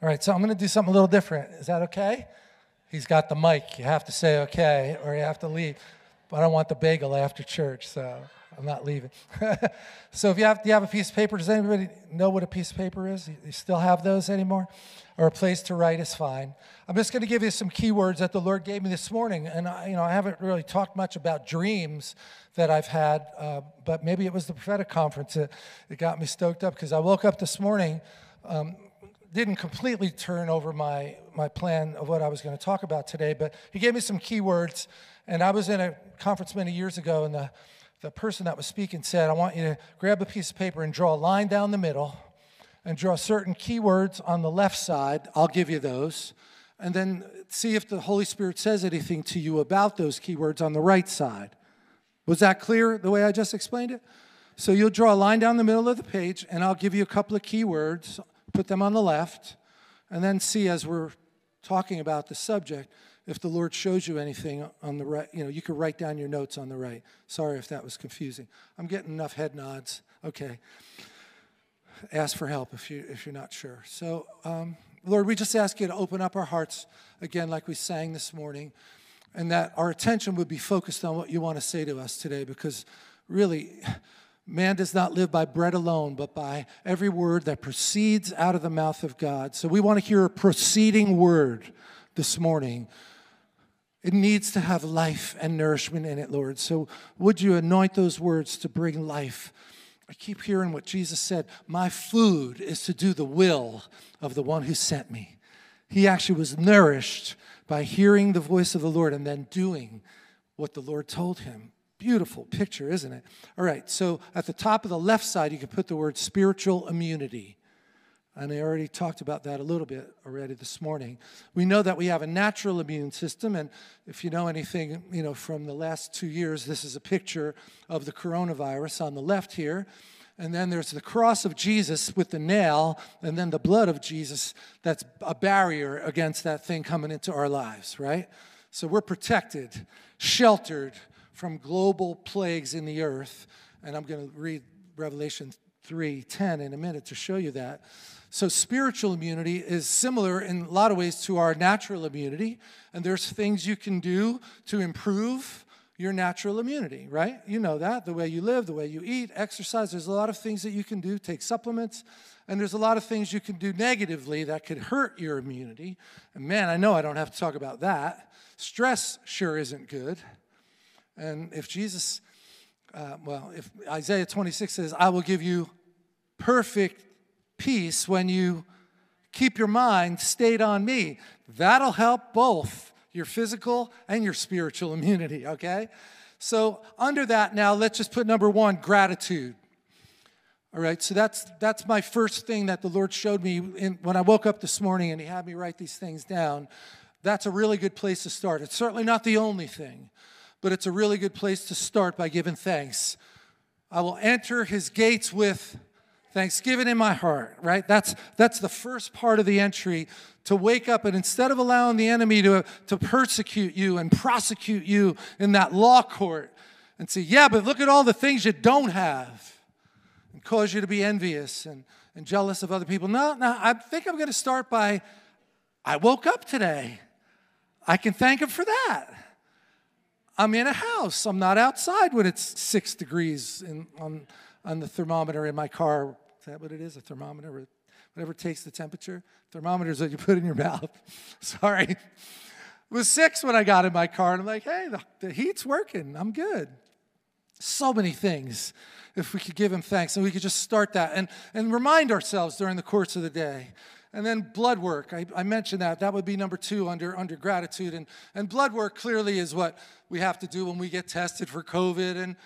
All right, so I'm going to do something a little different. Is that okay? He's got the mic. You have to say okay or you have to leave. But I want the bagel after church, so I'm not leaving. So if you have, do you have a piece of paper? Does anybody know what a piece of paper is? You still have those anymore? Or a place to write is fine. I'm just going to give you some keywords that the Lord gave me this morning. And I haven't really talked much about dreams that I've had, but maybe it was the prophetic conference that got me stoked up, because I woke up this morning, didn't completely turn over my plan of what I was going to talk about today, but he gave me some keywords. And I was in a conference many years ago, and the person that was speaking said, I want you to grab a piece of paper and draw a line down the middle and draw certain keywords on the left side. I'll give you those. And then see if the Holy Spirit says anything to you about those keywords on the right side. Was that clear, the way I just explained it? So you'll draw a line down the middle of the page, and I'll give you a couple of keywords, put them on the left, and then see as we're talking about the subject, if the Lord shows you anything on the right, you could write down your notes on the right. Sorry if that was confusing. I'm getting enough head nods. Okay. Ask for help if you're not sure. So, Lord, we just ask you to open up our hearts again like we sang this morning, and that our attention would be focused on what you want to say to us today, because really, man does not live by bread alone, but by every word that proceeds out of the mouth of God. So we want to hear a proceeding word this morning. It needs to have life and nourishment in it, Lord. So would you anoint those words to bring life? I keep hearing what Jesus said. My food is to do the will of the one who sent me. He actually was nourished by hearing the voice of the Lord and then doing what the Lord told him. Beautiful picture, isn't it? All right, so at the top of the left side, you can put the word spiritual immunity. And I already talked about that a little bit already this morning. We know that we have a natural immune system, and if you know anything, from the last 2 years, this is a picture of the coronavirus on the left here. And then there's the cross of Jesus with the nail, and then the blood of Jesus that's a barrier against that thing coming into our lives, right? So we're protected, sheltered from global plagues in the earth. And I'm going to read Revelation 3:10 in a minute to show you that. So spiritual immunity is similar in a lot of ways to our natural immunity, and there's things you can do to improve your natural immunity, right? You know that, the way you live, the way you eat, exercise. There's a lot of things that you can do, take supplements, and there's a lot of things you can do negatively that could hurt your immunity. And man, I know I don't have to talk about that. Stress sure isn't good. And if Jesus, if Isaiah 26 says, I will give you perfect peace when you keep your mind stayed on me. That'll help both your physical and your spiritual immunity, okay? So under that now, let's just put number one, gratitude. All right, so that's my first thing that the Lord showed me when I woke up this morning, and he had me write these things down. That's a really good place to start. It's certainly not the only thing, but it's a really good place to start by giving thanks. I will enter his gates with thanksgiving in my heart, right? That's the first part of the entry, to wake up and instead of allowing the enemy to persecute you and prosecute you in that law court and say, yeah, but look at all the things you don't have, and cause you to be envious and jealous of other people. No, I think I'm going to start by, I woke up today. I can thank him for that. I'm in a house. I'm not outside when it's 6 degrees on the thermometer in my car. Is that what it is? A thermometer? Whatever takes the temperature. Thermometers that you put in your mouth. Sorry. It was 6 when I got in my car, and I'm like, hey, the heat's working. I'm good. So many things. If we could give him thanks, and we could just start that and remind ourselves during the course of the day. And then blood work. I mentioned that. That would be number two under gratitude. And blood work clearly is what we have to do when we get tested for COVID and,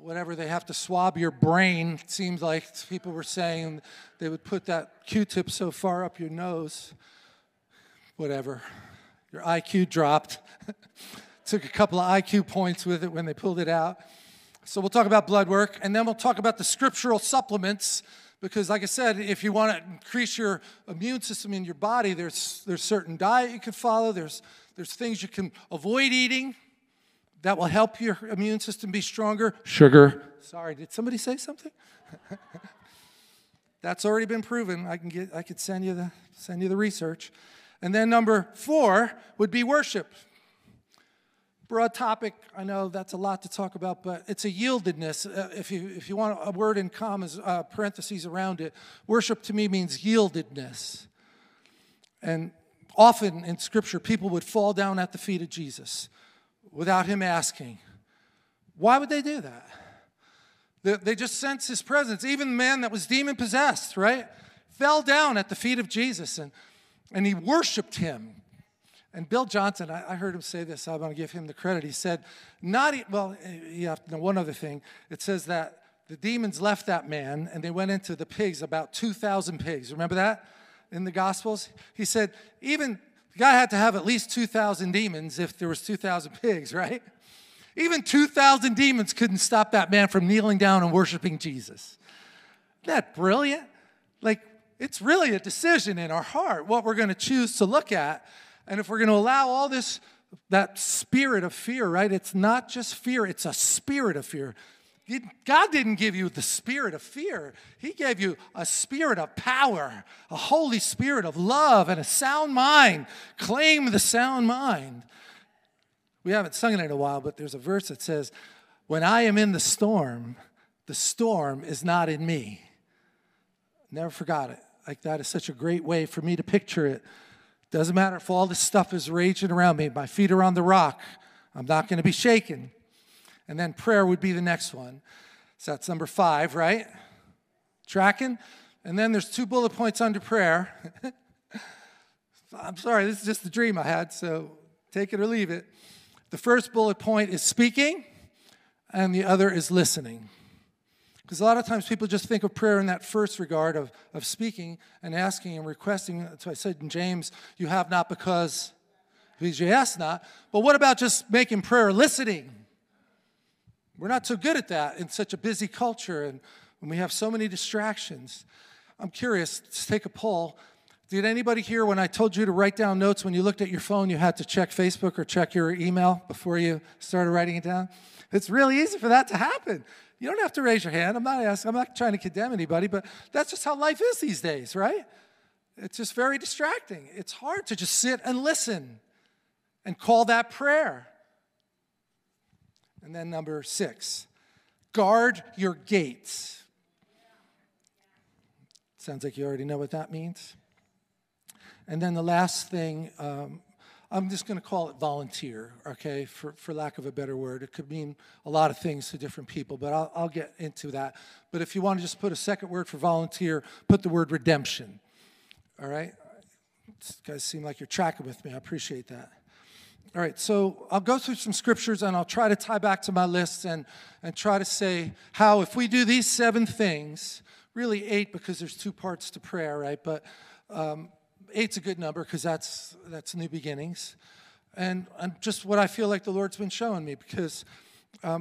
whatever they have to swab your brain. It seems like people were saying they would put that Q-tip so far up your nose. Whatever. Your IQ dropped. Took a couple of IQ points with it when they pulled it out. So we'll talk about blood work. And then we'll talk about the scriptural supplements. Because like I said, if you want to increase your immune system in your body, there's certain diet you can follow. There's things you can avoid eating that will help your immune system be stronger. Sugar. Sorry, did somebody say something? That's already been proven. I could send you the research. And then number 4 would be worship. Broad topic. I know that's a lot to talk about, but it's a yieldedness. If you want a word in commas, parentheses around it, worship to me means yieldedness. And often in Scripture, people would fall down at the feet of Jesus without him asking. Why would they do that? They just sense his presence. Even the man that was demon-possessed, right, fell down at the feet of Jesus, and he worshiped him. And Bill Johnson, I heard him say this. I'm going to give him the credit. He said, you have to know one other thing. It says that the demons left that man, and they went into the pigs, about 2,000 pigs. Remember that in the Gospels? He said, even the guy had to have at least 2,000 demons if there was 2,000 pigs, right? Even 2,000 demons couldn't stop that man from kneeling down and worshiping Jesus. Isn't that brilliant? Like, it's really a decision in our heart, what we're going to choose to look at. And if we're going to allow all this, that spirit of fear, right? It's not just fear. It's a spirit of fear. God didn't give you the spirit of fear. He gave you a spirit of power, a Holy Spirit of love, and a sound mind. Claim the sound mind. We haven't sung it in a while, but there's a verse that says, when I am in the storm is not in me. Never forgot it. Like, that is such a great way for me to picture it. Doesn't matter if all this stuff is raging around me. My feet are on the rock. I'm not going to be shaken. And then prayer would be the next one. So that's number 5, right? Tracking. And then there's 2 bullet points under prayer. I'm sorry, this is just the dream I had, so take it or leave it. The first bullet point is speaking, and the other is listening. Because a lot of times people just think of prayer in that first regard of speaking and asking and requesting. That's why I said in James, you have not because you ask not. But what about just making prayer listening? We're not so good at that in such a busy culture, and when we have so many distractions. I'm curious, let's take a poll. Did anybody here, when I told you to write down notes, when you looked at your phone, you had to check Facebook or check your email before you started writing it down? It's really easy for that to happen. You don't have to raise your hand. I'm not trying to condemn anybody, but that's just how life is these days, right? It's just very distracting. It's hard to just sit and listen and call that prayer. And then number 6, guard your gates. Sounds like you already know what that means. And then the last thing, I'm just going to call it volunteer, okay, for lack of a better word. It could mean a lot of things to different people, but I'll get into that. But if you want to just put a second word for volunteer, put the word redemption, all right? You guys seem like you're tracking with me. I appreciate that. All right, so I'll go through some scriptures, and I'll try to tie back to my list and try to say how if we do these 7 things, really 8 because there's 2 parts to prayer, right, but 8's a good number because that's new beginnings, and just what I feel like the Lord's been showing me because,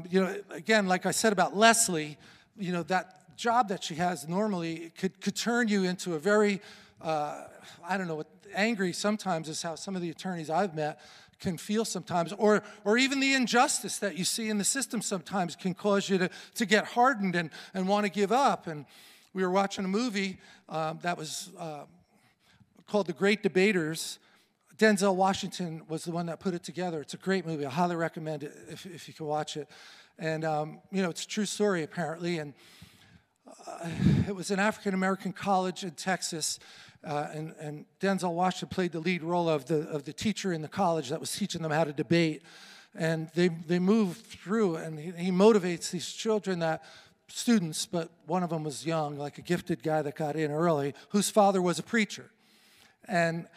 you know, again, like I said about Leslie, you know, that job that she has normally could turn you into a very, I don't know, angry sometimes is how some of the attorneys I've met can feel sometimes, or even the injustice that you see in the system sometimes can cause you to get hardened and want to give up. And we were watching a movie that was called The Great Debaters. Denzel Washington was the one that put it together. It's a great movie. I highly recommend it if you can watch it. And, you know, it's a true story, apparently. And it was an African-American college in Texas, and Denzel Washington played the lead role of the teacher in the college that was teaching them how to debate. And they moved through, and he motivates these children that students, but one of them was young, like a gifted guy that got in early, whose father was a preacher. And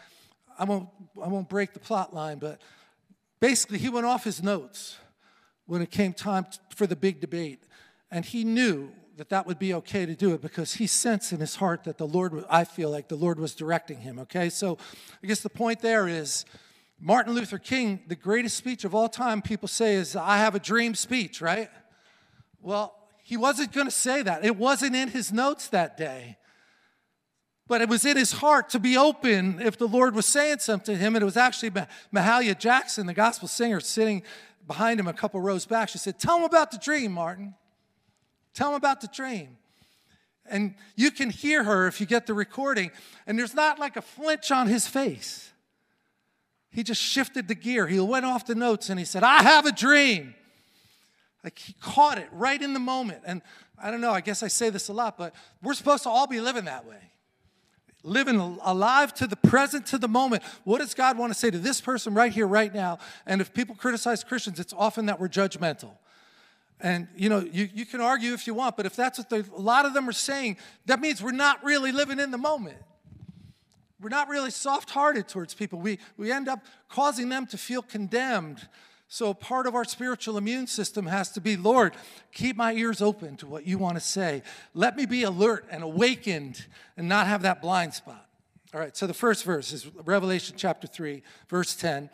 I won't break the plot line, but basically he went off his notes when it came time for the big debate. And he knew that would be okay to do it because he sensed in his heart that the Lord, I feel like the Lord was directing him, okay? So I guess the point there is Martin Luther King, the greatest speech of all time, people say is, I have a dream speech, right? Well, he wasn't going to say that. It wasn't in his notes that day. But it was in his heart to be open if the Lord was saying something to him. And it was actually Mahalia Jackson, the gospel singer, sitting behind him a couple rows back. She said, tell him about the dream, Martin. Tell him about the dream. And you can hear her if you get the recording. And there's not like a flinch on his face. He just shifted the gear. He went off the notes and he said, I have a dream. Like he caught it right in the moment. And I don't know, I guess I say this a lot, but we're supposed to all be living that way. Living alive to the present, to the moment. What does God want to say to this person right here, right now? And if people criticize Christians, it's often that we're judgmental. And, you know, you can argue if you want, but if that's what a lot of them are saying, that means we're not really living in the moment. We're not really soft-hearted towards people. We end up causing them to feel condemned. So part of our spiritual immune system has to be, Lord, keep my ears open to what you want to say. Let me be alert and awakened and not have that blind spot. All right, so the first verse is Revelation chapter 3, verse 10.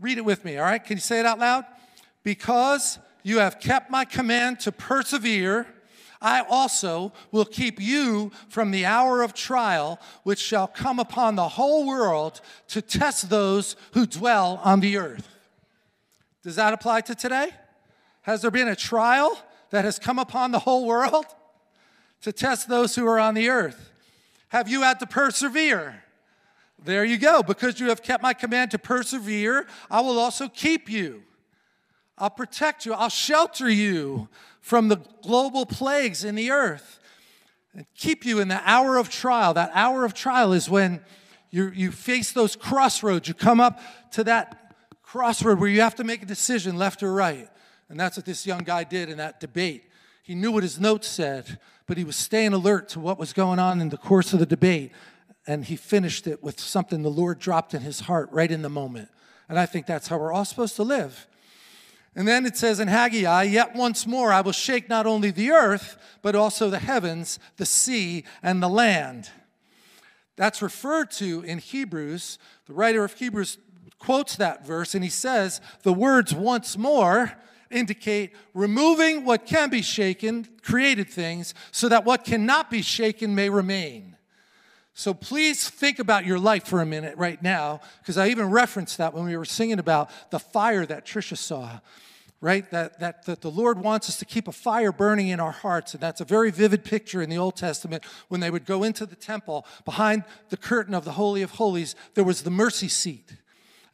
Read it with me, all right? Can you say it out loud? Because you have kept my command to persevere, I also will keep you from the hour of trial, which shall come upon the whole world to test those who dwell on the earth. Does that apply to today? Has there been a trial that has come upon the whole world to test those who are on the earth? Have you had to persevere? There you go. Because you have kept my command to persevere, I will also keep you. I'll protect you. I'll shelter you from the global plagues in the earth and keep you in the hour of trial. That hour of trial is when you face those crossroads. You come up to that crossroad where you have to make a decision left or right. And that's what this young guy did in that debate. He knew what his notes said, but he was staying alert to what was going on in the course of the debate. And he finished it with something the Lord dropped in his heart right in the moment. And I think that's how we're all supposed to live. And then it says in Haggai, yet once more I will shake not only the earth, but also the heavens, the sea, and the land. That's referred to in Hebrews. The writer of Hebrews quotes that verse, and he says, the words once more indicate removing what can be shaken, created things, so that what cannot be shaken may remain. So please think about your life for a minute right now, because I even referenced that when we were singing about the fire that Trisha saw, right? That the Lord wants us to keep a fire burning in our hearts, and that's a very vivid picture in the Old Testament. When they would go into the temple, behind the curtain of the Holy of Holies, there was the mercy seat.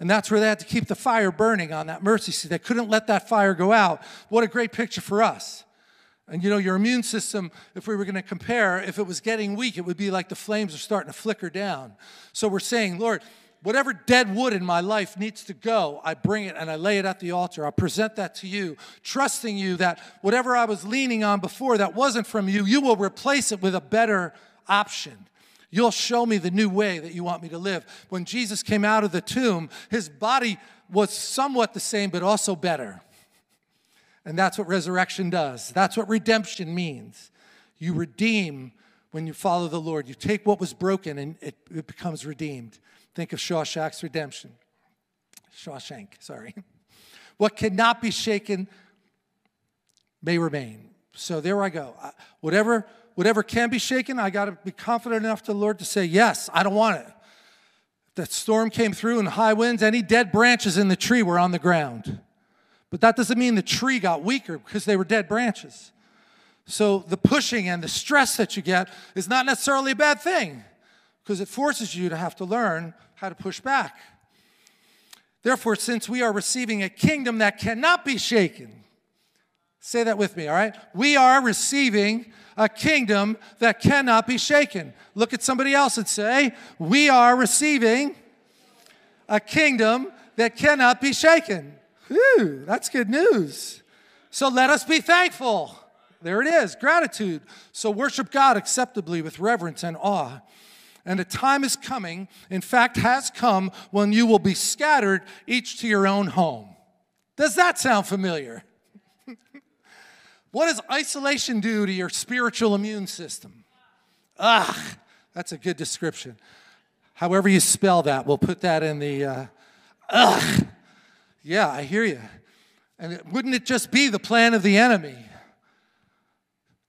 And that's where they had to keep the fire burning on that mercy seat. They couldn't let that fire go out. What a great picture for us. And, you know, your immune system, if we were going to compare, if it was getting weak, it would be like the flames are starting to flicker down. So we're saying, Lord, whatever dead wood in my life needs to go, I bring it and I lay it at the altar. I present that to you, trusting you that whatever I was leaning on before that wasn't from you, you will replace it with a better option. You'll show me the new way that you want me to live. When Jesus came out of the tomb, his body was somewhat the same, but also better. And that's what resurrection does. That's what redemption means. You redeem when you follow the Lord. You take what was broken and it becomes redeemed. Think of Shawshank's redemption. Shawshank, sorry. What cannot be shaken may remain. So there I go. Whatever can be shaken, I got to be confident enough to the Lord to say, yes, I don't want it. That storm came through and high winds, any dead branches in the tree were on the ground. But that doesn't mean the tree got weaker because they were dead branches. So the pushing and the stress that you get is not necessarily a bad thing because it forces you to have to learn how to push back. Therefore, since we are receiving a kingdom that cannot be shaken, say that with me, all right? We are receiving a kingdom that cannot be shaken. Look at somebody else and say, we are receiving a kingdom that cannot be shaken. Whew, that's good news. So let us be thankful. There it is, gratitude. So worship God acceptably with reverence and awe. And a time is coming, in fact, has come, when you will be scattered, each to your own home. Does that sound familiar? What does isolation do to your spiritual immune system? Ah, that's a good description. However you spell that, we'll put that in the, Yeah, I hear you. And wouldn't it just be the plan of the enemy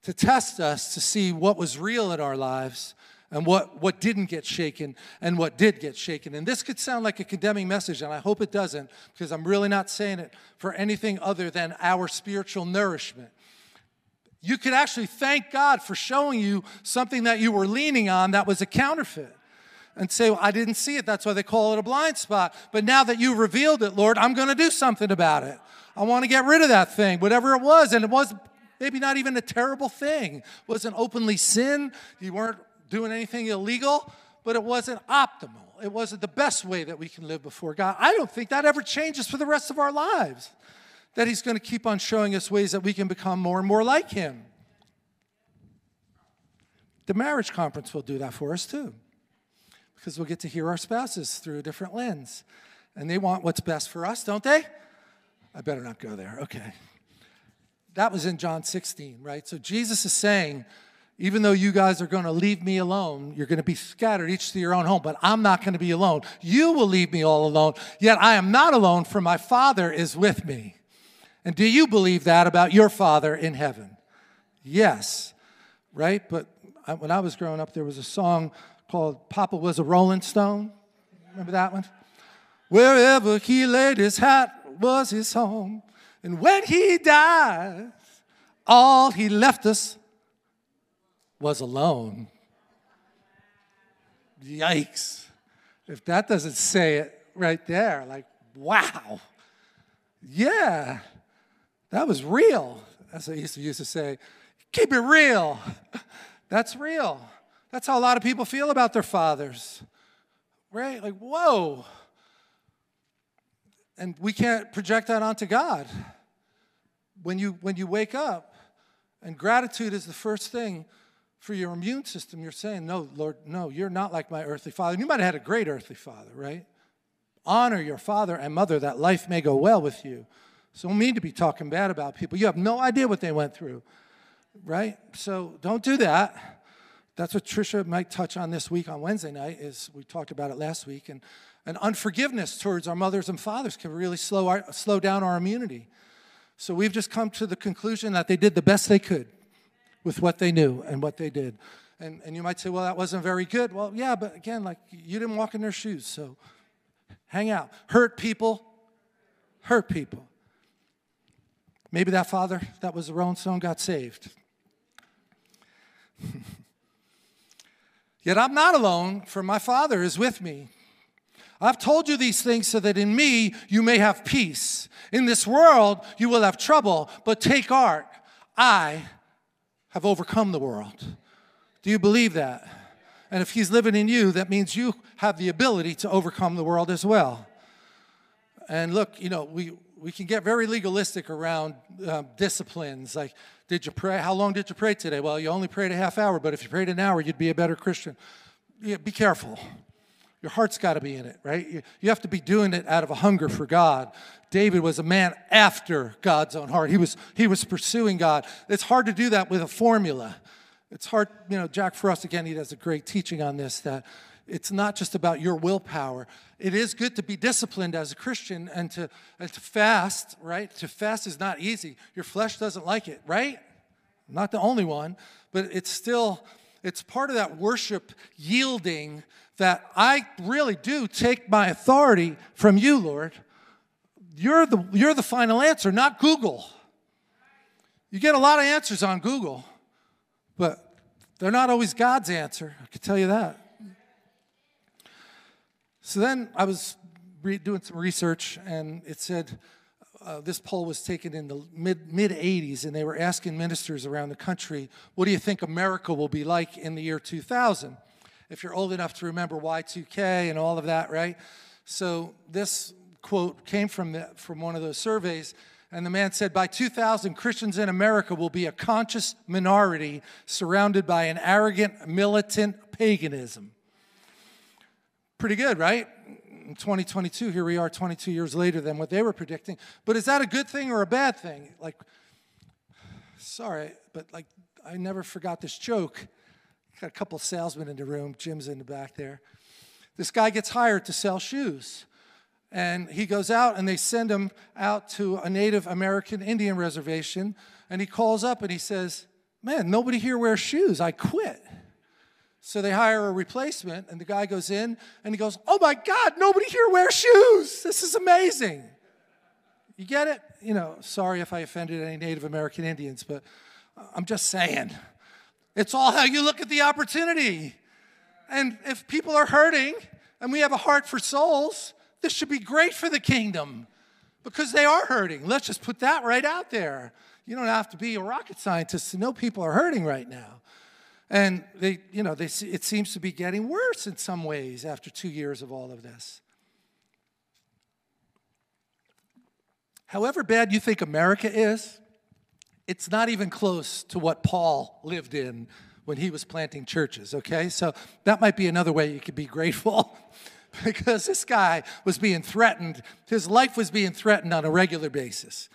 to test us to see what was real in our lives and what didn't get shaken and what did get shaken? And this could sound like a condemning message, and I hope it doesn't, because I'm really not saying it for anything other than our spiritual nourishment. you could actually thank God for showing you something that you were leaning on that was a counterfeit. And say, well, I didn't see it. That's why they call it a blind spot. But now that you revealed it, Lord, I'm going to do something about it. I want to get rid of that thing, whatever it was. And it was maybe not even a terrible thing. It wasn't openly sin. You weren't doing anything illegal. But it wasn't optimal. It wasn't the best way that we can live before God. I don't think that ever changes for the rest of our lives, that he's going to keep on showing us ways that we can become more and more like him. The marriage conference will do that for us too, because we'll get to hear our spouses through a different lens. And they want what's best for us, don't they? I better not go there. Okay. That was in John 16, right? So Jesus is saying, even though you guys are going to leave me alone, you're going to be scattered each to your own home, but I'm not going to be alone. You will leave me all alone, yet I am not alone, for my Father is with me. And do you believe that about your Father in heaven? Yes, right? But when I was growing up, there was a song called Papa Was a Rolling Stone. Remember that one? Wherever he laid his hat was his home. And when he died, all he left us was alone. Yikes. If that doesn't say it right there, like, wow. Yeah, that was real. That's what he used to say. Keep it real. That's real. That's how a lot of people feel about their fathers, right? Like, whoa. And we can't project that onto God. When you wake up, and gratitude is the first thing for your immune system, you're saying, no, Lord, no, you're not like my earthly father. And you might have had a great earthly father, right? Honor your father and mother that life may go well with you. So don't mean to be talking bad about people. You have no idea what they went through, right? So don't do that. That's what Tricia might touch on this week on Wednesday night, is we talked about it last week. And unforgiveness towards our mothers and fathers can really slow down our immunity. So we've just come to the conclusion that they did the best they could with what they knew and what they did. And you might say, well, that wasn't very good. Well, yeah, but again, like, you didn't walk in their shoes, so hang out. Hurt people. Maybe that father that was the Rolling Stone got saved. Yet I'm not alone, for my Father is with me. I've told you these things so that in me you may have peace. In this world you will have trouble, but take heart. I have overcome the world. Do you believe that? And if he's living in you, that means you have the ability to overcome the world as well. And look, you know, we can get very legalistic around disciplines. Like, did you pray? How long did you pray today? Well, you only prayed a half hour, but if you prayed an hour, you'd be a better Christian. Yeah, be careful. Your heart's got to be in it, right? You have to be doing it out of a hunger for God. David was a man after God's own heart. He was pursuing God. It's hard to do that with a formula. It's hard, you know, Jack Frost, again, he does a great teaching on this, that it's not just about your willpower. It is good to be disciplined as a Christian and to fast, right? To fast is not easy. Your flesh doesn't like it, right? I'm not the only one, but it's part of that worship yielding that I really do take my authority from you, Lord. You're the final answer, not Google. You get a lot of answers on Google, but they're not always God's answer. I can tell you that. So then I was doing some research, and it said this poll was taken in the mid-'80s, and they were asking ministers around the country, what do you think America will be like in the year 2000? If you're old enough to remember Y2K and all of that, right? So this quote came from one of those surveys, and the man said, by 2000, Christians in America will be a conscious minority surrounded by an arrogant, militant paganism. Pretty good, right? In 2022, here we are 22 years later than what they were predicting. But is that a good thing or a bad thing? Like, sorry, but like, I never forgot this joke. Got a couple salesmen in the room. Jim's in the back there. This guy gets hired to sell shoes. And he goes out, and they send him out to a Native American Indian reservation. And he calls up, and he says, man, nobody here wears shoes. I quit. So they hire a replacement, and the guy goes in, and he goes, oh, my God, nobody here wears shoes. This is amazing. You get it? You know, sorry if I offended any Native American Indians, but I'm just saying. It's all how you look at the opportunity. And if people are hurting and we have a heart for souls, this should be great for the kingdom because they are hurting. Let's just put that right out there. You don't have to be a rocket scientist to know people are hurting right now. And they, you know, it seems to be getting worse in some ways after 2 years of all of this. However bad you think America is, it's not even close to what Paul lived in when he was planting churches, okay? So that might be another way you could be grateful because this guy was being threatened. His life was being threatened on a regular basis.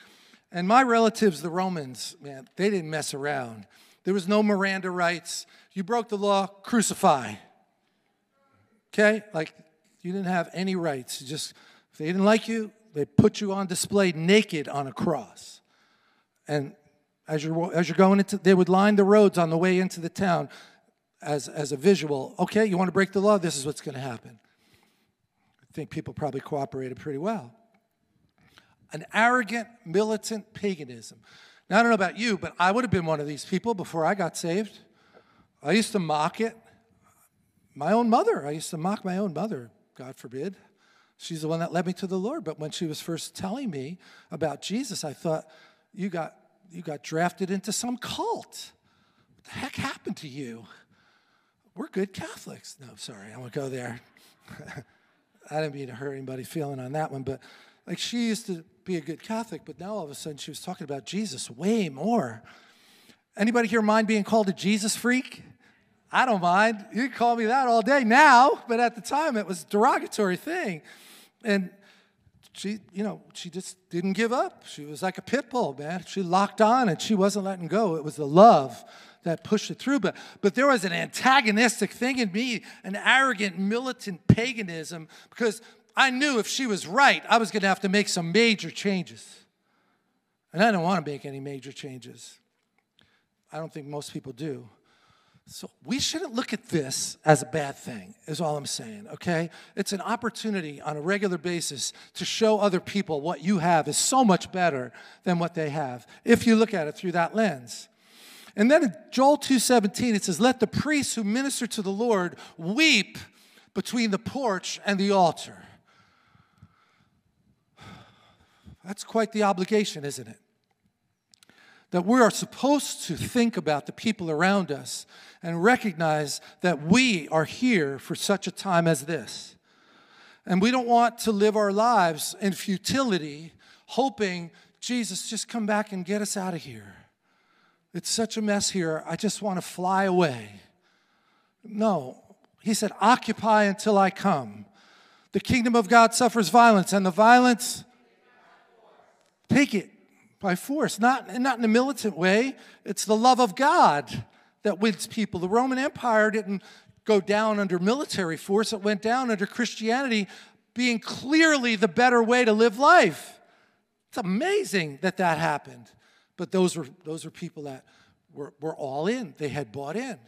And my relatives, the Romans, man, they didn't mess around. There was no Miranda rights. You broke the law, crucify. Okay? Like, you didn't have any rights. You just, if they didn't like you, they put you on display naked on a cross. And as you're going into, they would line the roads on the way into the town as a visual. Okay, you want to break the law? This is what's going to happen. I think people probably cooperated pretty well. An arrogant, militant paganism. Now, I don't know about you, but I would have been one of these people before I got saved. I used to mock it. My own mother. I used to mock my own mother, God forbid. She's the one that led me to the Lord. But when she was first telling me about Jesus, I thought, you got drafted into some cult. What the heck happened to you? We're good Catholics. No, sorry, I won't go there. I didn't mean to hurt anybody's feeling on that one, but like she used to be a good Catholic, but now all of a sudden she was talking about Jesus way more. Anybody here mind being called a Jesus freak? I don't mind. You can call me that all day now, but at the time it was a derogatory thing. And she just didn't give up. She was like a pit bull, man. She locked on and she wasn't letting go. It was the love that pushed it through. But there was an antagonistic thing in me, an arrogant, militant paganism, because I knew if she was right, I was going to have to make some major changes. And I don't want to make any major changes. I don't think most people do. So we shouldn't look at this as a bad thing, is all I'm saying, okay? It's an opportunity on a regular basis to show other people what you have is so much better than what they have, if you look at it through that lens. And then in Joel 2:17, it says, "Let the priests who minister to the Lord weep between the porch and the altar." That's quite the obligation, isn't it? That we are supposed to think about the people around us and recognize that we are here for such a time as this. And we don't want to live our lives in futility, hoping, Jesus, just come back and get us out of here. It's such a mess here. I just want to fly away. No. He said, occupy until I come. The kingdom of God suffers violence, and the violence, take it. By force, not in a militant way. It's the love of God that wins people. The Roman Empire didn't go down under military force. It went down under Christianity being clearly the better way to live life. It's amazing that happened. But those were people that were all in. They had bought in.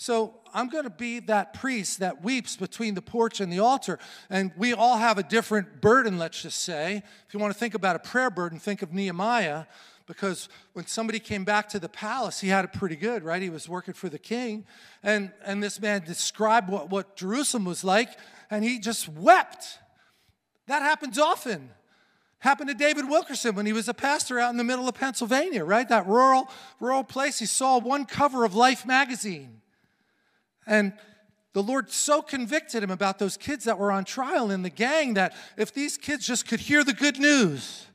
So I'm going to be that priest that weeps between the porch and the altar. And we all have a different burden, let's just say. If you want to think about a prayer burden, think of Nehemiah. Because when somebody came back to the palace, he had it pretty good, right? He was working for the king. And this man described what Jerusalem was like, and he just wept. That happens often. Happened to David Wilkerson when he was a pastor out in the middle of Pennsylvania, right? That rural place. He saw one cover of Life magazine. And the Lord so convicted him about those kids that were on trial in the gang that if these kids just could hear the good news,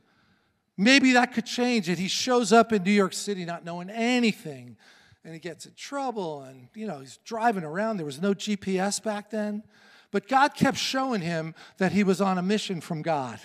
maybe that could change it. He shows up in New York City not knowing anything, and he gets in trouble, and, you know, he's driving around. There was no GPS back then. But God kept showing him that he was on a mission from God.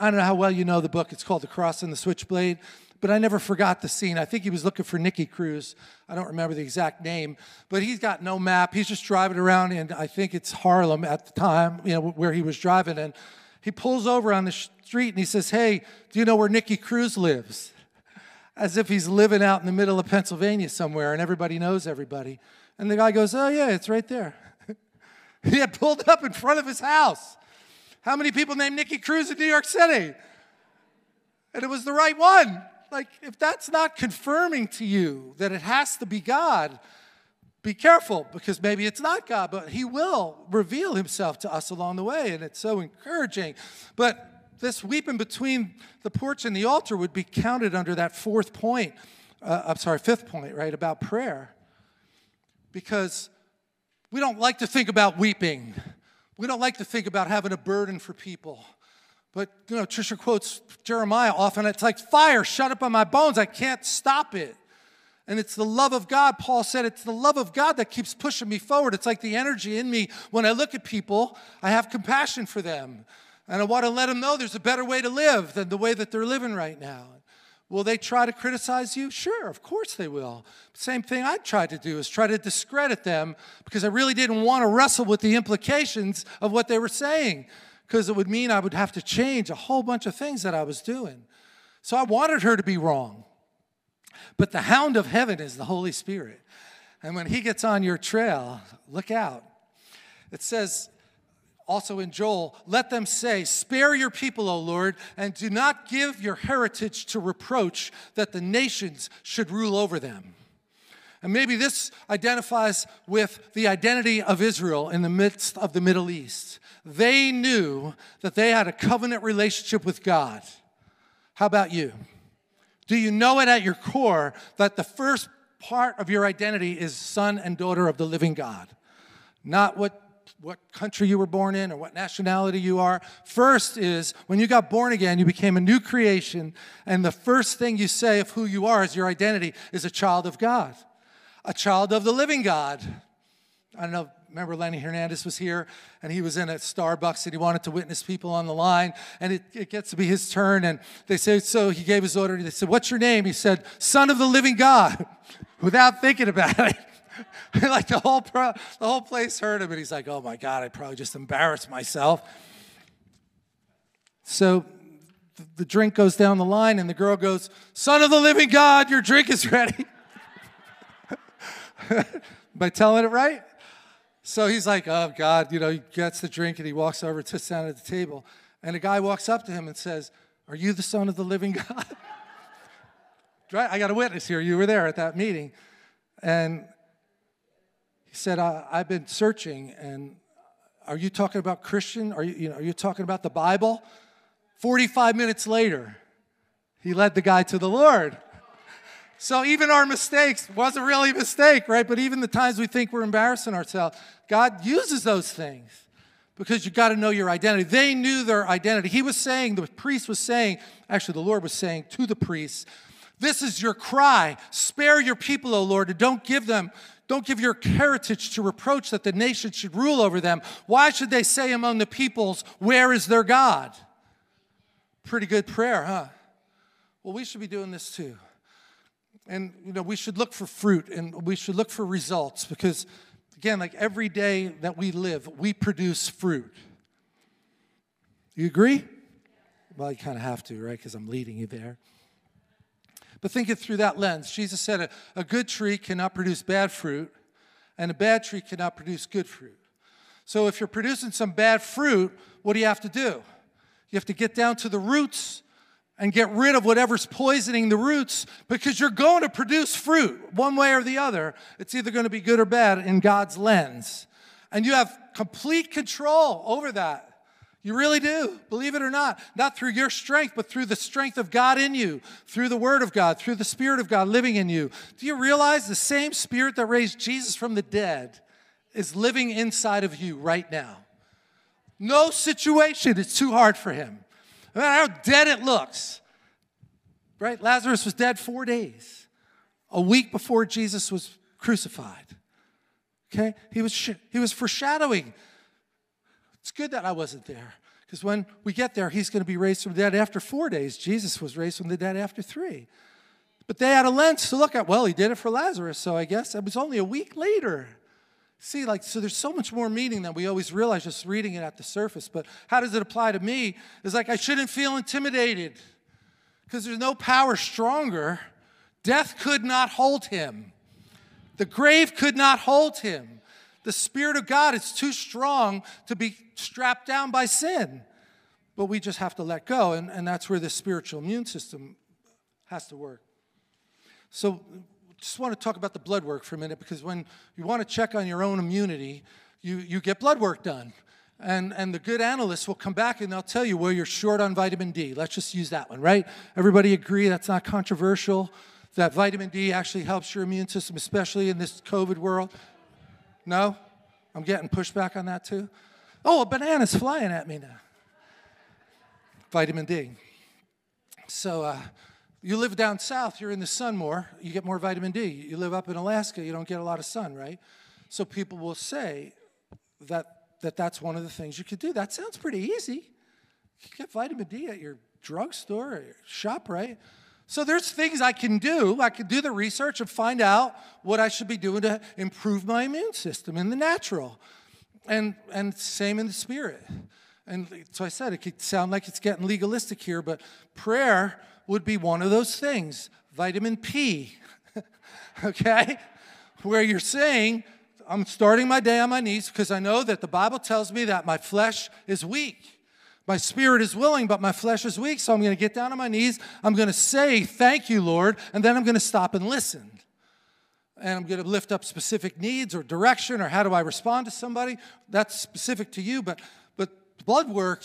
I don't know how well you know the book. It's called The Cross and the Switchblade. But I never forgot the scene. I think he was looking for Nicky Cruz. I don't remember the exact name. But he's got no map. He's just driving around, and I think it's Harlem at the time, you know, where he was driving. And he pulls over on the street, and he says, hey, do you know where Nicky Cruz lives? As if he's living out in the middle of Pennsylvania somewhere, and everybody knows everybody. And the guy goes, oh, yeah, it's right there. He had pulled up in front of his house. How many people named Nicky Cruz in New York City? And it was the right one. Like, if that's not confirming to you that it has to be God, be careful, because maybe it's not God, but he will reveal himself to us along the way, and it's so encouraging. But this weeping between the porch and the altar would be counted under that fifth point, right, about prayer. Because we don't like to think about weeping. We don't like to think about having a burden for people. But, you know, Trisha quotes Jeremiah often. It's like fire shut up on my bones. I can't stop it. And it's the love of God, Paul said, it's the love of God that keeps pushing me forward. It's like the energy in me. When I look at people, I have compassion for them. And I want to let them know there's a better way to live than the way that they're living right now. Will they try to criticize you? Sure, of course they will. Same thing I tried to do is try to discredit them because I really didn't want to wrestle with the implications of what they were saying because it would mean I would have to change a whole bunch of things that I was doing. So I wanted her to be wrong. But the hound of heaven is the Holy Spirit. And when he gets on your trail, look out. It says, also in Joel, let them say, spare your people, O Lord, and do not give your heritage to reproach that the nations should rule over them. And maybe this identifies with the identity of Israel in the midst of the Middle East. They knew that they had a covenant relationship with God. How about you? Do you know it at your core that the first part of your identity is son and daughter of the living God? Not what country you were born in or what nationality you are. First is, when you got born again, you became a new creation, and the first thing you say of who you are is your identity is a child of God, a child of the living God. I don't know, remember Lenny Hernandez was here, and he was in a Starbucks, and he wanted to witness people on the line, and it gets to be his turn, and they say, so he gave his order, and they said, what's your name? He said, Son of the Living God, without thinking about it. Like the whole place heard him, and he's like, oh my God, I probably just embarrassed myself. So the drink goes down the line, and the girl goes, Son of the Living God, your drink is ready. Am I telling it right? So he's like, oh God, you know, he gets the drink, and he walks over, sits down at the table, and a guy walks up to him and says, are you the Son of the Living God? Right? I got a witness here. You were there at that meeting. And he said, I've been searching, and are you talking about Christian? Are you talking about the Bible? 45 minutes later, he led the guy to the Lord. So even our mistakes wasn't really a mistake, right? But even the times we think we're embarrassing ourselves, God uses those things because you got to know your identity. They knew their identity. He was saying, the priest was saying, actually the Lord was saying to the priest, this is your cry. Spare your people, O Lord, and don't give your heritage to reproach that the nation should rule over them. Why should they say among the peoples, where is their God? Pretty good prayer, huh? Well, we should be doing this too. And, you know, we should look for fruit and we should look for results because, again, like every day that we live, we produce fruit. You agree? Well, you kind of have to, right, because I'm leading you there. But think it through that lens. Jesus said a good tree cannot produce bad fruit, and a bad tree cannot produce good fruit. So if you're producing some bad fruit, what do you have to do? You have to get down to the roots and get rid of whatever's poisoning the roots because you're going to produce fruit one way or the other. It's either going to be good or bad in God's lens. And you have complete control over that. You really do, believe it or not. Not through your strength, but through the strength of God in you, through the Word of God, through the Spirit of God living in you. Do you realize the same Spirit that raised Jesus from the dead is living inside of you right now? No situation is too hard for him. No matter how dead it looks, right? Lazarus was dead 4 days, a week before Jesus was crucified, okay? He was foreshadowing. It's good that I wasn't there because when we get there, he's going to be raised from the dead after 4 days. Jesus was raised from the dead after 3. But they had a lens to look at. Well, he did it for Lazarus, so I guess it was only a week later. See, like, so there's so much more meaning than we always realize just reading it at the surface. But how does it apply to me? It's like I shouldn't feel intimidated because there's no power stronger. Death could not hold him. The grave could not hold him. The Spirit of God is too strong to be strapped down by sin. But we just have to let go, and that's where the spiritual immune system has to work. So just want to talk about the blood work for a minute, because when you want to check on your own immunity, you get blood work done. And the good analysts will come back and they'll tell you, well, you're short on vitamin D. Let's just use that one, right? Everybody agree that's not controversial, that vitamin D actually helps your immune system, especially in this COVID world? No? I'm getting pushback on that too. Oh, a banana's flying at me now. Vitamin D. So you live down south, you're in the sun more, you get more vitamin D. You live up in Alaska, you don't get a lot of sun, right? So people will say that's one of the things you could do. That sounds pretty easy. You get vitamin D at your drugstore or your shop, right? So there's things I can do. I can do the research and find out what I should be doing to improve my immune system in the natural. And same in the spirit. And so I said, it could sound like it's getting legalistic here, but prayer would be one of those things. Vitamin P, okay? Where you're saying, I'm starting my day on my knees because I know that the Bible tells me that my flesh is weak. My spirit is willing, but my flesh is weak, so I'm going to get down on my knees. I'm going to say, thank you, Lord, and then I'm going to stop and listen. And I'm going to lift up specific needs or direction or how do I respond to somebody. That's specific to you, but blood work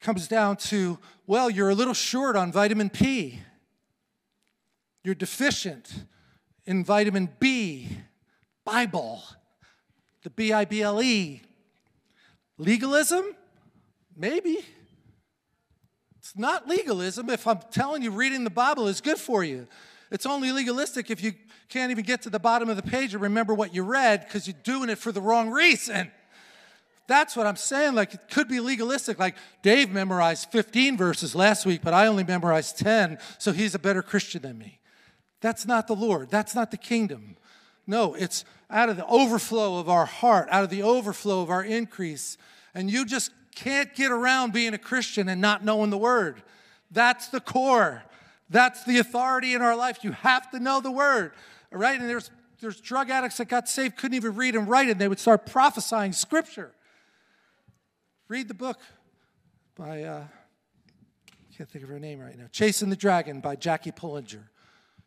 comes down to, well, you're a little short on vitamin P. You're deficient in vitamin B, Bible. The B-I-B-L-E. Legalism? Maybe. It's not legalism if I'm telling you reading the Bible is good for you. It's only legalistic if you can't even get to the bottom of the page and remember what you read because you're doing it for the wrong reason. That's what I'm saying. Like, it could be legalistic. Like, Dave memorized 15 verses last week, but I only memorized 10, so he's a better Christian than me. That's not the Lord. That's not the kingdom. No, it's out of the overflow of our heart, out of the overflow of our increase. And you just can't get around being a Christian and not knowing the Word. That's the core. That's the authority in our life. You have to know the Word, all right? And there's drug addicts that got saved, couldn't even read and write, and they would start prophesying Scripture. Read the book by, I can't think of her name right now, Chasing the Dragon by Jackie Pullinger.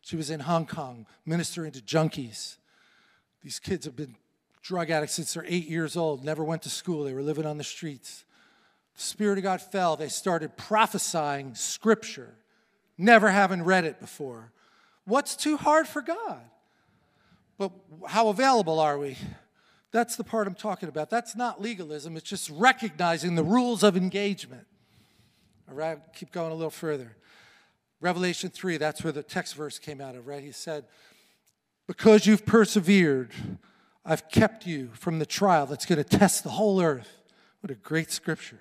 She was in Hong Kong ministering to junkies. These kids have been drug addicts since they're 8 years old, never went to school. They were living on the streets. The Spirit of God fell. They started prophesying Scripture, never having read it before. What's too hard for God? But how available are we? That's the part I'm talking about. That's not legalism. It's just recognizing the rules of engagement. All right, I'll keep going a little further. Revelation 3, that's where the text verse came out of, right? He said, because you've persevered, I've kept you from the trial that's going to test the whole earth. What a great scripture.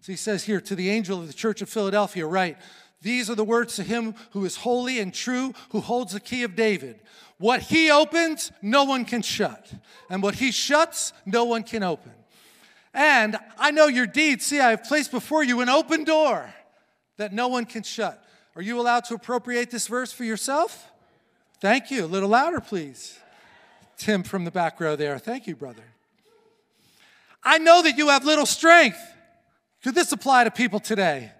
So he says here, to the angel of the church of Philadelphia, write, these are the words to him who is holy and true, who holds the key of David. What he opens, no one can shut. And what he shuts, no one can open. And I know your deeds. See, I have placed before you an open door that no one can shut. Are you allowed to appropriate this verse for yourself? Thank you. A little louder, please. Tim from the back row there. Thank you, brother. I know that you have little strength. Could this apply to people today?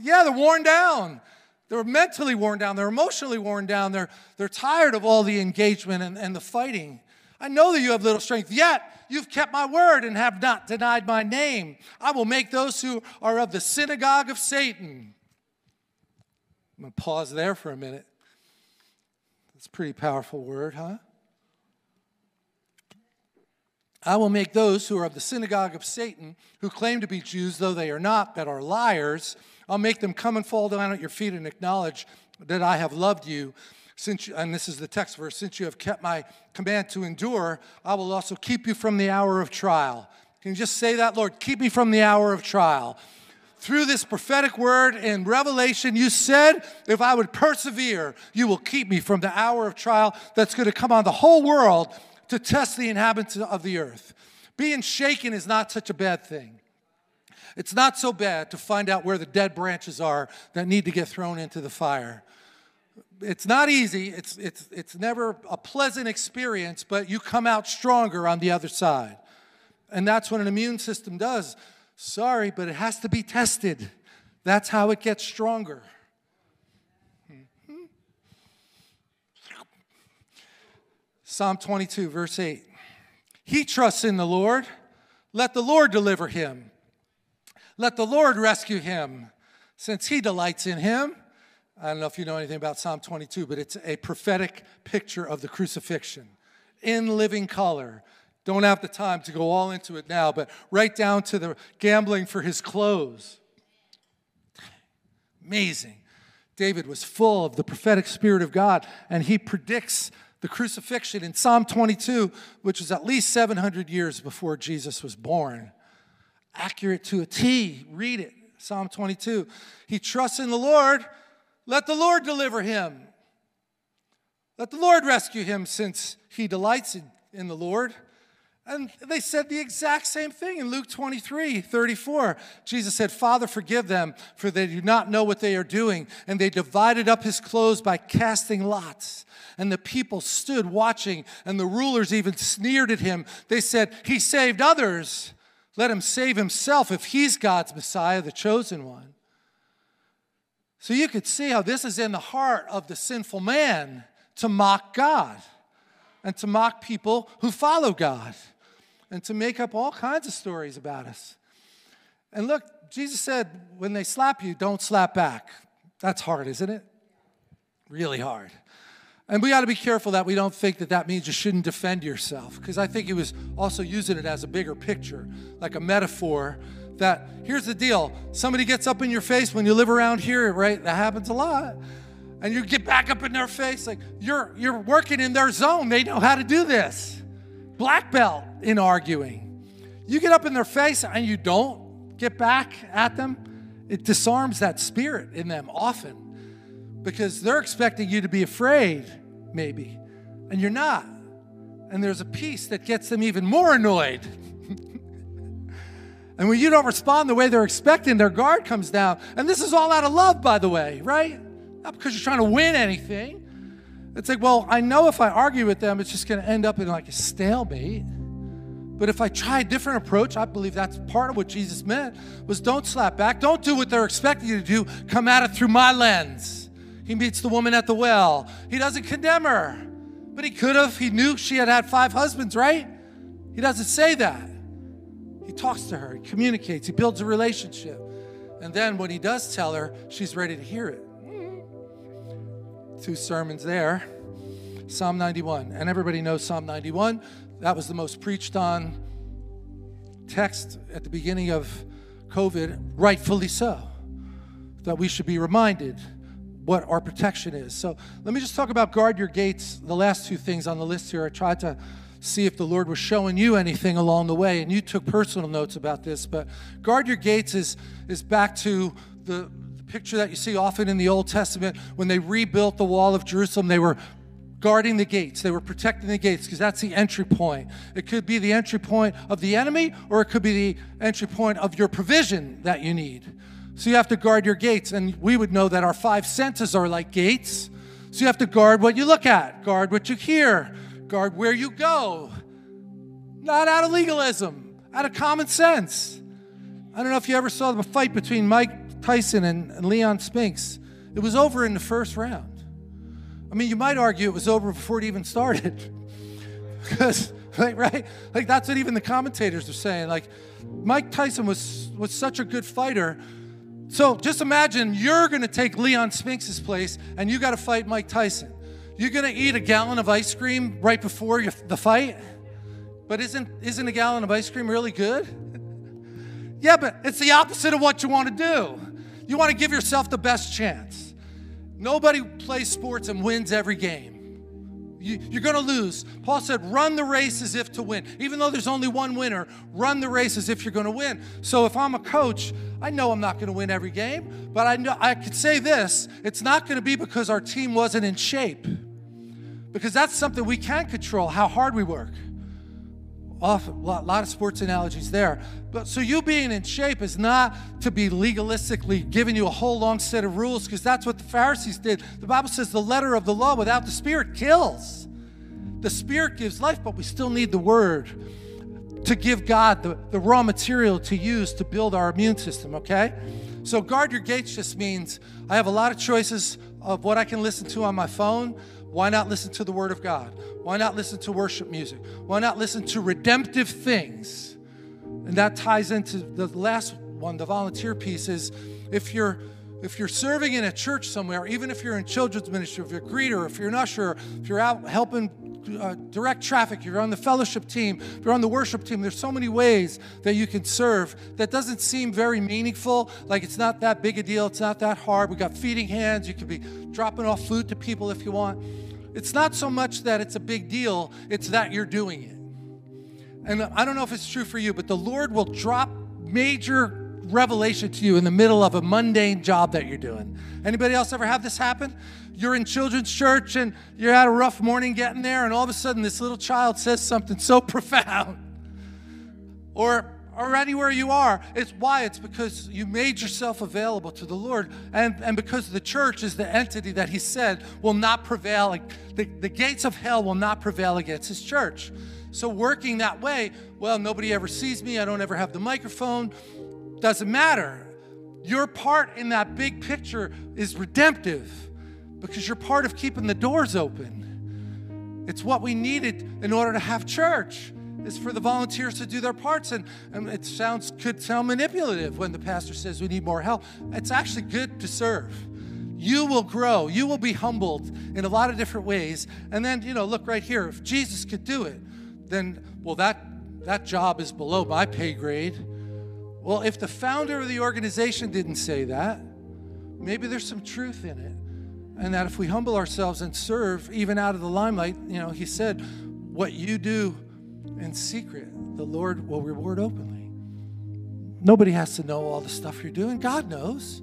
Yeah, they're worn down. They're mentally worn down. They're emotionally worn down. They're tired of all the engagement and the fighting. I know that you have little strength, yet you've kept my word and have not denied my name. I will make those who are of the synagogue of Satan. I'm going to pause there for a minute. That's a pretty powerful word, huh? I will make those who are of the synagogue of Satan, who claim to be Jews, though they are not, but are liars, I'll make them come and fall down at your feet and acknowledge that I have loved you. And this is the text verse, since you have kept my command to endure, I will also keep you from the hour of trial. Can you just say that, Lord? Keep me from the hour of trial. Through this prophetic word in Revelation, you said, if I would persevere, you will keep me from the hour of trial that's going to come on the whole world to test the inhabitants of the earth. Being shaken is not such a bad thing. It's not so bad to find out where the dead branches are that need to get thrown into the fire. It's not easy. It's never a pleasant experience, but you come out stronger on the other side. And that's what an immune system does. Sorry, but it has to be tested. That's how it gets stronger. Psalm 22, verse 8. He trusts in the Lord. Let the Lord deliver him. Let the Lord rescue him, since he delights in him. I don't know if you know anything about Psalm 22, but it's a prophetic picture of the crucifixion in living color. Don't have the time to go all into it now, but right down to the gambling for his clothes. Amazing. David was full of the prophetic spirit of God, and he predicts the crucifixion in Psalm 22, which was at least 700 years before Jesus was born. Accurate to a T. Read it. Psalm 22. He trusts in the Lord. Let the Lord deliver him. Let the Lord rescue him, since he delights in the Lord. And they said the exact same thing in Luke 23:34. Jesus said, Father, forgive them, for they do not know what they are doing. And they divided up his clothes by casting lots. And the people stood watching, and the rulers even sneered at him. They said, he saved others. Let him save himself if he's God's Messiah, the chosen one. So you could see how this is in the heart of the sinful man, to mock God and to mock people who follow God, and to make up all kinds of stories about us. And look, Jesus said, when they slap you, don't slap back. That's hard, isn't it? Really hard. And we got to be careful that we don't think that that means you shouldn't defend yourself, because I think he was also using it as a bigger picture, like a metaphor, that here's the deal. Somebody gets up in your face when you live around here, right? That happens a lot. And you get back up in their face, like you're working in their zone. They know how to do this. Black belt in arguing. You get up in their face and you don't get back at them. It disarms that spirit in them often, because they're expecting you to be afraid, maybe, and you're not. And there's a peace that gets them even more annoyed. And when you don't respond the way they're expecting, their guard comes down. And this is all out of love, by the way, right? Not because you're trying to win anything. It's like, well, I know if I argue with them, it's just going to end up in like a stalemate. But if I try a different approach, I believe that's part of what Jesus meant, was don't slap back. Don't do what they're expecting you to do. Come at it through my lens. He meets the woman at the well. He doesn't condemn her. But he could have. He knew she had had 5 husbands, right? He doesn't say that. He talks to her. He communicates. He builds a relationship. And then when he does tell her, she's ready to hear it. 2 sermons there. Psalm 91. And everybody knows Psalm 91. That was the most preached on text at the beginning of COVID, rightfully so, that we should be reminded what our protection is. So let me just talk about guard your gates. The last 2 things on the list here, I tried to see if the Lord was showing you anything along the way, and you took personal notes about this, but guard your gates is back to the picture that you see often in the Old Testament. When they rebuilt the wall of Jerusalem, they were guarding the gates. They were protecting the gates, because that's the entry point. It could be the entry point of the enemy, or it could be the entry point of your provision that you need. So you have to guard your gates, and we would know that our 5 senses are like gates. So you have to guard what you look at, guard what you hear, guard where you go. Not out of legalism, out of common sense. I don't know if you ever saw the fight between Mike Tyson and Leon Spinks. It was over in the first round. I mean, you might argue it was over before it even started. Because, right? Like, that's what even the commentators are saying. Like, Mike Tyson was such a good fighter. So just imagine you're going to take Leon Spinks' place, and you got to fight Mike Tyson. You're going to eat a gallon of ice cream right before the fight? But isn't a gallon of ice cream really good? Yeah, but it's the opposite of what you want to do. You want to give yourself the best chance. Nobody plays sports and wins every game. You're going to lose. Paul said, run the race as if to win. Even though there's only one winner, run the race as if you're going to win. So if I'm a coach, I know I'm not going to win every game, but I know I could say this. It's not going to be because our team wasn't in shape. Because that's something we can control, how hard we work. Often, a lot of sports analogies there. But so you being in shape is not to be legalistically giving you a whole long set of rules, because that's what the Pharisees did. The Bible says the letter of the law without the Spirit kills. The Spirit gives life, but we still need the Word to give God the raw material to use to build our immune system, okay? So guard your gates just means I have a lot of choices of what I can listen to on my phone, Why not listen to the Word of God? Why not listen to worship music? Why not listen to redemptive things? And that ties into the last one, the volunteer piece is if you're serving in a church somewhere, even if you're in children's ministry, if you're a greeter, if you're an usher, if you're out helping direct traffic, if you're on the fellowship team, if you're on the worship team, there's so many ways that you can serve that doesn't seem very meaningful, like it's not that big a deal, it's not that hard. We got feeding hands, you could be dropping off food to people if you want. It's not so much that it's a big deal, it's that you're doing it. And I don't know if it's true for you, but the Lord will drop major revelation to you in the middle of a mundane job that you're doing. Anybody else ever have this happen? You're in children's church and you had a rough morning getting there, and all of a sudden this little child says something so profound. Or anywhere you are. It's why? It's because you made yourself available to the Lord, and because the church is the entity that he said will not prevail. Like the gates of hell will not prevail against his church. So working that way, well, nobody ever sees me. I don't ever have the microphone. Doesn't matter. Your part in that big picture is redemptive because you're part of keeping the doors open. It's what we needed in order to have church, is for the volunteers to do their parts. And it could sound manipulative when the pastor says we need more help. It's actually good to serve. You will grow. You will be humbled in a lot of different ways. And then, look right here. If Jesus could do it, then, well, that job is below my pay grade. Well, if the founder of the organization didn't say that, maybe there's some truth in it. And that if we humble ourselves and serve, even out of the limelight, he said, what you do in secret, the Lord will reward openly. Nobody has to know all the stuff you're doing. God knows.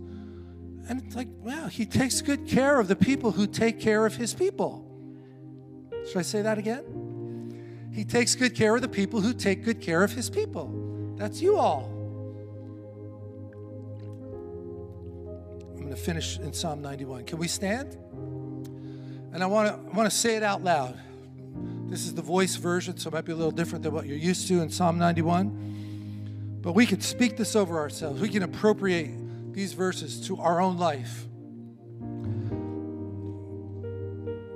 And it's like, wow, he takes good care of the people who take care of his people. Should I say that again? He takes good care of the people who take good care of his people. That's you all. To finish in Psalm 91. Can we stand? And I want to say it out loud. This is the voice version, so it might be a little different than what you're used to in Psalm 91. But we can speak this over ourselves. We can appropriate these verses to our own life.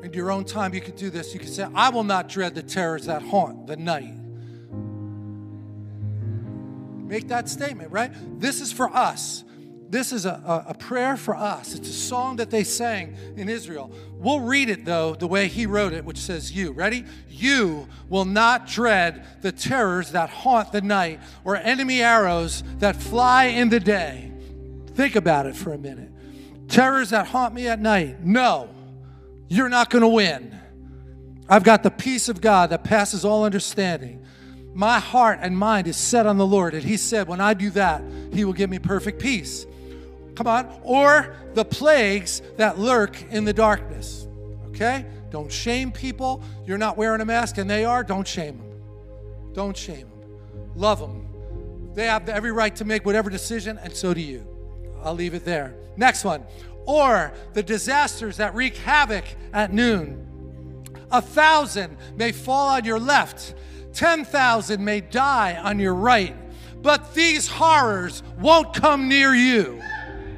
In your own time, you could do this. You could say, I will not dread the terrors that haunt the night. Make that statement, right? This is for us. This is a prayer for us. It's a song that they sang in Israel. We'll read it, though, the way he wrote it, which says you. Ready? You will not dread the terrors that haunt the night or enemy arrows that fly in the day. Think about it for a minute. Terrors that haunt me at night. No, you're not going to win. I've got the peace of God that passes all understanding. My heart and mind is set on the Lord. And he said, when I do that, he will give me perfect peace. Come on. Or the plagues that lurk in the darkness. Okay? Don't shame people. You're not wearing a mask and they are. Don't shame them. Don't shame them. Love them. They have every right to make whatever decision, and so do you. I'll leave it there. Next one. Or the disasters that wreak havoc at noon. 1,000 may fall on your left. 10,000 may die on your right. But these horrors won't come near you.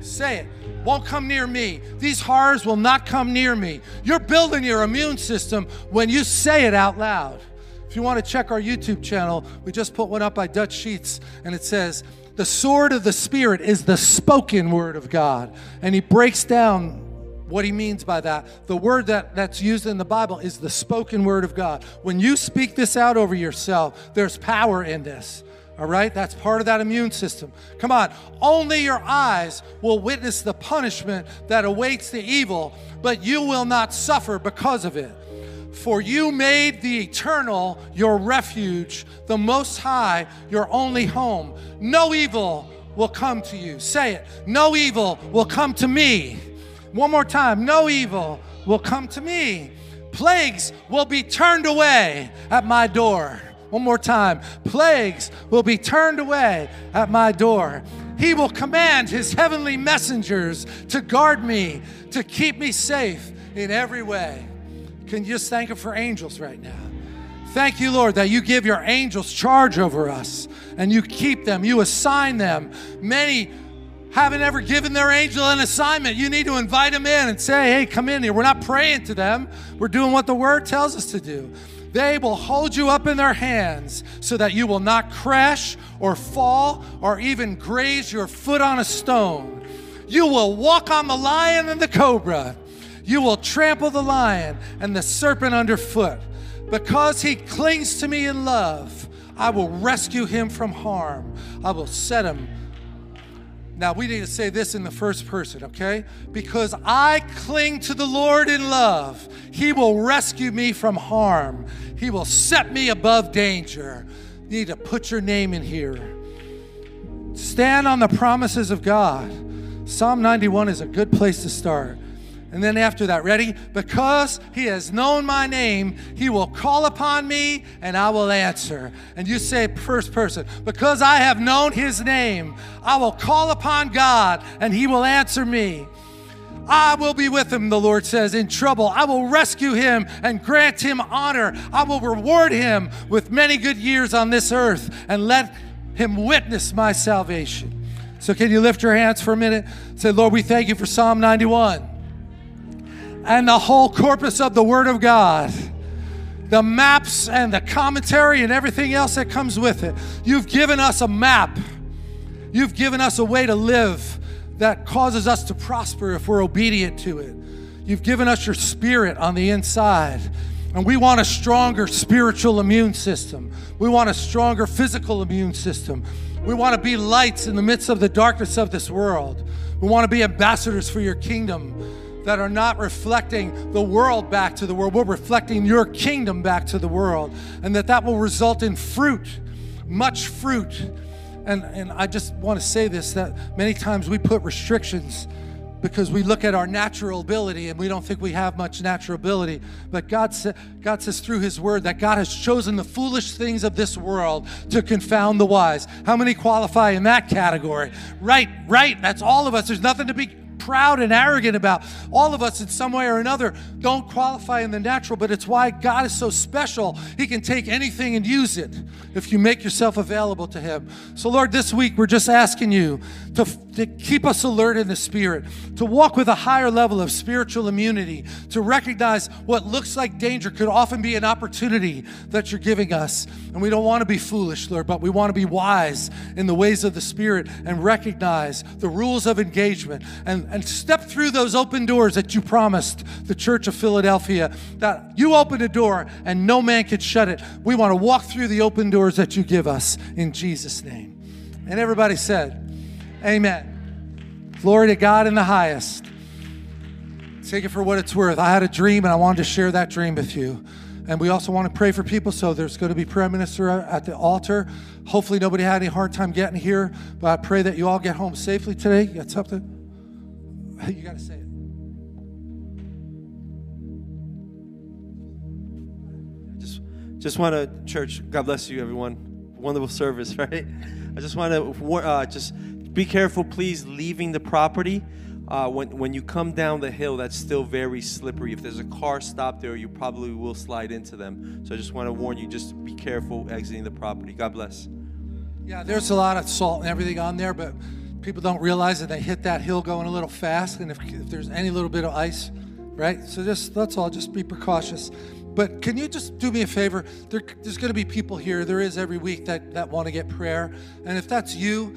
Say it. Won't come near me. These horrors will not come near me. You're building your immune system when you say it out loud. If you want to check our YouTube channel, we just put one up by Dutch Sheets, and it says, the sword of the Spirit is the spoken word of God. And he breaks down what he means by that. The word that's used in the Bible is the spoken word of God. When you speak this out over yourself, there's power in this. All right, that's part of that immune system. Come on, only your eyes will witness the punishment that awaits the evil, but you will not suffer because of it. For you made the eternal your refuge, the Most High your only home. No evil will come to you. Say it, no evil will come to me. One more time, no evil will come to me. Plagues will be turned away at my door. One more time. Plagues will be turned away at my door. He will command his heavenly messengers to guard me, to keep me safe in every way. Can you just thank him for angels right now? Thank you, Lord, that you give your angels charge over us and you keep them, you assign them many haven't ever given their angel an assignment, you need to invite them in and say, hey, come in here. We're not praying to them. We're doing what the word tells us to do. They will hold you up in their hands so that you will not crash or fall or even graze your foot on a stone. You will walk on the lion and the cobra. You will trample the lion and the serpent underfoot. Because he clings to me in love, I will rescue him from harm. I will set him. Now, we need to say this in the first person, okay? Because I cling to the Lord in love, he will rescue me from harm. He will set me above danger. You need to put your name in here. Stand on the promises of God. Psalm 91 is a good place to start. And then after that, ready? Because he has known my name, he will call upon me and I will answer. And you say first person, because I have known his name, I will call upon God and he will answer me. I will be with him, the Lord says, in trouble. I will rescue him and grant him honor. I will reward him with many good years on this earth and let him witness my salvation. So can you lift your hands for a minute? Say, Lord, we thank you for Psalm 91. And the whole corpus of the Word of God, the maps and the commentary and everything else that comes with it. You've given us a map. You've given us a way to live that causes us to prosper if we're obedient to it. You've given us your spirit on the inside. And we want a stronger spiritual immune system. We want a stronger physical immune system. We want to be lights in the midst of the darkness of this world. We want to be ambassadors for your kingdom that are not reflecting the world back to the world. We're reflecting your kingdom back to the world, and that will result in fruit, much fruit. And I just want to say this, that many times we put restrictions because we look at our natural ability and we don't think we have much natural ability. But God says through his word that God has chosen the foolish things of this world to confound the wise. How many qualify in that category? Right, that's all of us. There's nothing to be proud and arrogant about. All of us in some way or another don't qualify in the natural, but it's why God is so special. He can take anything and use it if you make yourself available to him. So Lord, this week we're just asking you to keep us alert in the spirit, to walk with a higher level of spiritual immunity, to recognize what looks like danger could often be an opportunity that you're giving us. And we don't want to be foolish, Lord, but we want to be wise in the ways of the spirit and recognize the rules of engagement and step through those open doors that you promised the Church of Philadelphia, that you opened a door and no man could shut it. We want to walk through the open doors that you give us in Jesus' name. And everybody said, amen. Glory to God in the highest. Take it for what it's worth. I had a dream and I wanted to share that dream with you. And we also want to pray for people, so there's going to be prayer minister at the altar. Hopefully nobody had any hard time getting here, but I pray that you all get home safely today. You got something? You got to say it. Just want to, church, God bless you, everyone. Wonderful service, right? I just want to just be careful, please, leaving the property. When you come down the hill, that's still very slippery. If there's a car stop there, you probably will slide into them. So I just want to warn you, just be careful exiting the property. God bless. Yeah, there's a lot of salt and everything on there, but people don't realize that they hit that hill going a little fast, and if there's any little bit of ice, right? So just, that's all, just be precautious. But can you just do me a favor? There's going to be people here. There is every week that want to get prayer. And if that's you,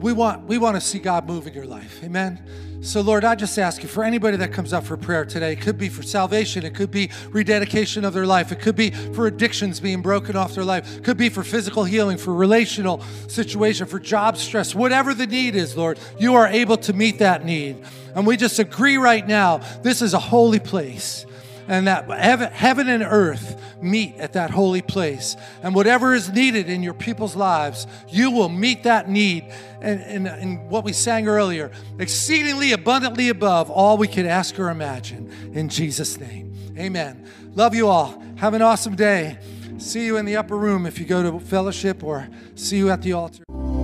we want to see God move in your life. Amen? So, Lord, I just ask you for anybody that comes up for prayer today. It could be for salvation. It could be rededication of their life. It could be for addictions being broken off their life. It could be for physical healing, for relational situation, for job stress. Whatever the need is, Lord, you are able to meet that need. And we just agree right now, this is a holy place, and that heaven and earth meet at that holy place. And whatever is needed in your people's lives, you will meet that need. And what we sang earlier, exceedingly abundantly above all we could ask or imagine, in Jesus' name. Amen. Love you all. Have an awesome day. See you in the upper room if you go to fellowship, or see you at the altar.